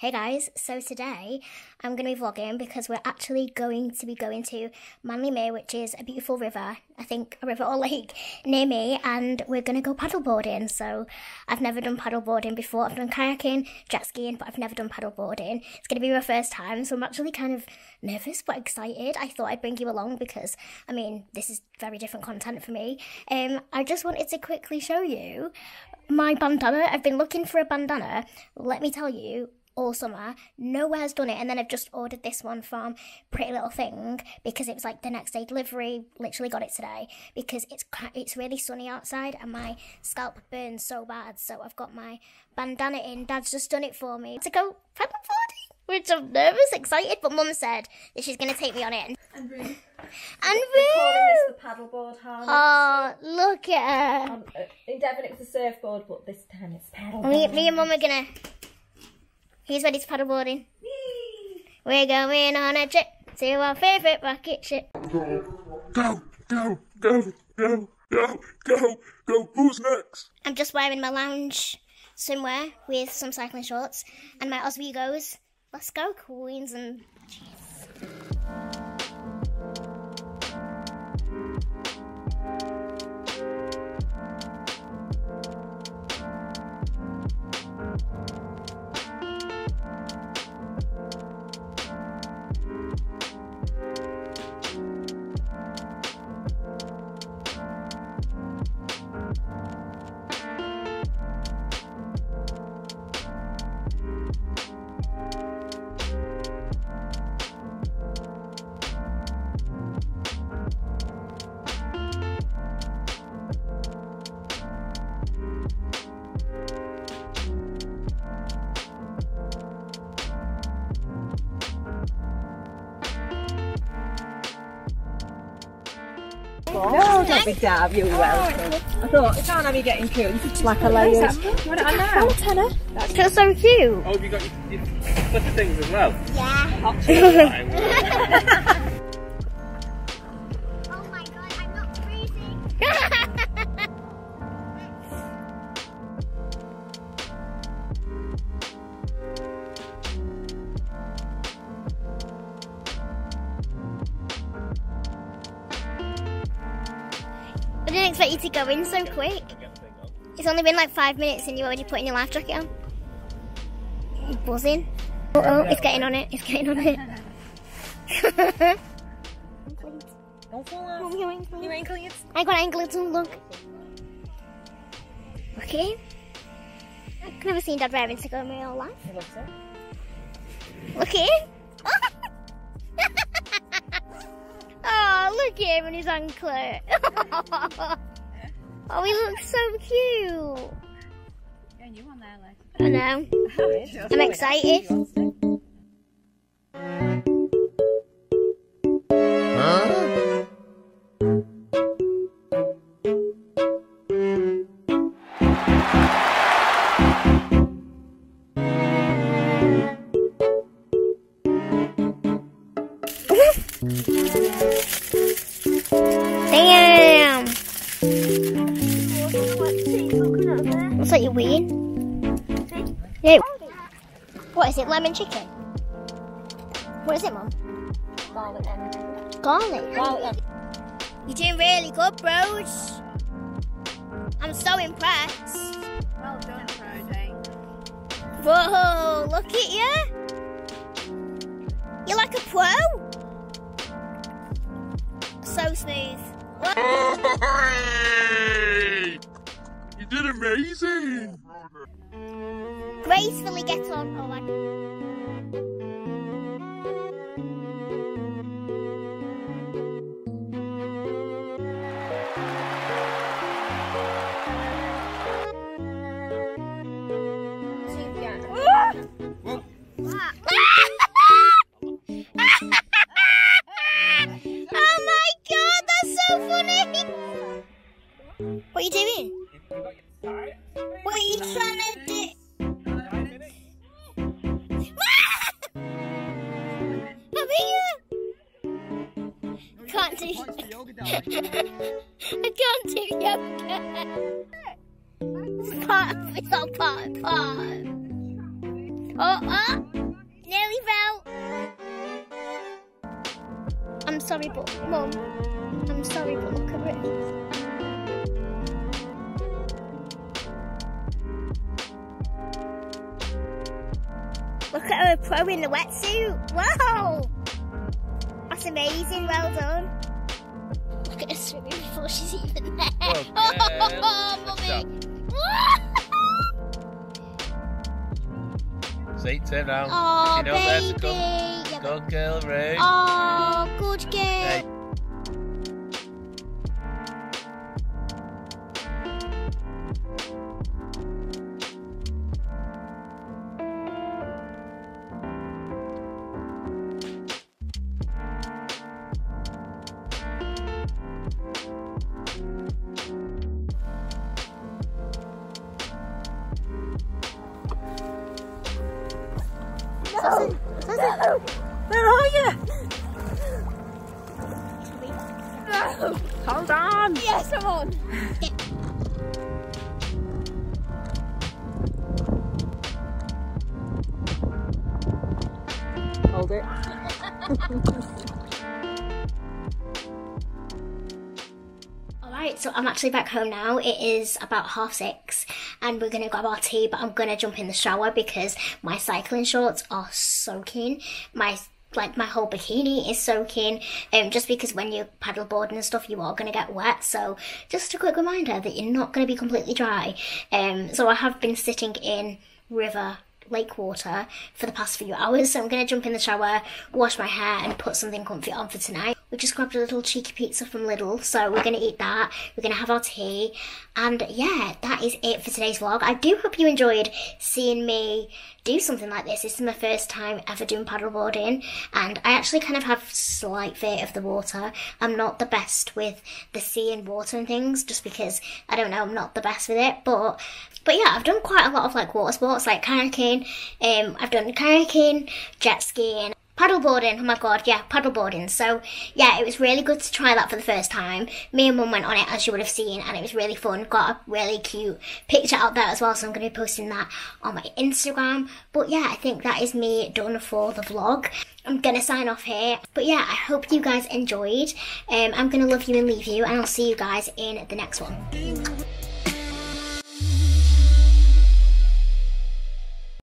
Hey guys, so today I'm going to be vlogging because we're actually going to be going to Manly Mere, which is a beautiful river, I think a river or lake near me, and we're going to go paddleboarding. So I've never done paddleboarding before. I've done kayaking, jet skiing, but I've never done paddleboarding. It's going to be my first time, so I'm actually kind of nervous but excited. I thought I'd bring you along because, I mean, this is very different content for me. I just wanted to quickly show you my bandana. I've been looking for a bandana, let me tell you, all summer. Nowhere's done it, and then I've just ordered this one from Pretty Little Thing because it was like the next day delivery. Literally got it today because it's really sunny outside and my scalp burns so bad, so I've got my bandana in. Dad's just done it for me to go paddleboarding, which I'm nervous, excited, but Mum said that she's going to take me on it. And Roo. And Roo! The paddleboard harness. Oh, look at her. In Devon it was a surfboard, but this time it's paddleboard. Me and Mum are going to... He's ready to paddleboarding. We're going on a trip to our favourite rocket ship. Go, go, go, go, go, go, go, go. Who's next? I'm just wearing my lounge swimwear with some cycling shorts and my Oswego's. Let's go, Queens, and cheers. No, don't be daft, you're welcome. I thought, I can't have you getting cute. It's like a layer. You want it on now? That's so cute. Oh, have you got your flitter things as well? Yeah. Oh my god, I'm not freezing. I didn't expect you to go in so quick. It's only been like 5 minutes and you're already putting your life jacket on. You're buzzing. Oh, oh, it's getting on it, it's getting on it. Don't fall off. Your anklets. I got anklets on, look. Okay. I've never seen Dad wearing to go in my whole life. I love so. Look here. Look at him and his anklet. Oh, he looks so cute. Yeah, you on there, like. I know. I'm excited. Damn! Looks like you're weird. Yeah. What is it? Lemon chicken? What is it, Mum? Garlic. Garlic? Garlic. You're doing really good, bros. I'm so impressed. Well done, Brody. Whoa, look at you. You're like a pro. So smooth. Hey! You did amazing! Gracefully get on. Oh, what are you doing? What are you trying to do? Come here! Can't do yoga. I can't do yoga. It's all part. Oh, oh! Nearly fell. I'm sorry, but Mum, I'm sorry, but look at it. Look at her pro in the wetsuit. Wow! That's amazing, well done. Look at her swimming before she's even there. Okay. Oh, Mummy! See, turn round. Oh, you know baby. To come. Good girl, Roo. Oh, good girl. Okay. No. Where are you? No. Hold on. Yes, I'm on. Yeah. Hold it. Alright, so I'm actually back home now. It is about 6:30. And we're going to grab our tea, but I'm going to jump in the shower because my cycling shorts are soaking. Like my whole bikini is soaking, just because when you're paddleboarding and stuff, you are going to get wet. So just a quick reminder that you're not going to be completely dry. So I have been sitting in lake water for the past few hours, so I'm going to jump in the shower, wash my hair and put something comfy on for tonight. We just grabbed a little cheeky pizza from Lidl, so we're going to eat that, we're going to have our tea, and yeah, that is it for today's vlog. I do hope you enjoyed seeing me do something like this. This is my first time ever doing paddleboarding, and I actually kind of have slight fear of the water. I'm not the best with the sea and water and things, just because, I don't know, I'm not the best with it, but yeah, I've done quite a lot of like water sports, like kayaking. I've done kayaking, jet skiing, paddleboarding. Oh my god, yeah, paddleboarding. So yeah, it was really good to try that for the first time. Me and Mum went on it, as you would have seen, and it was really fun. Got a really cute picture out there as well, so I'm going to be posting that on my Instagram. But yeah, I think that is me done for the vlog. I'm going to sign off here. But yeah, I hope you guys enjoyed. I'm going to love you and leave you, and I'll see you guys in the next one.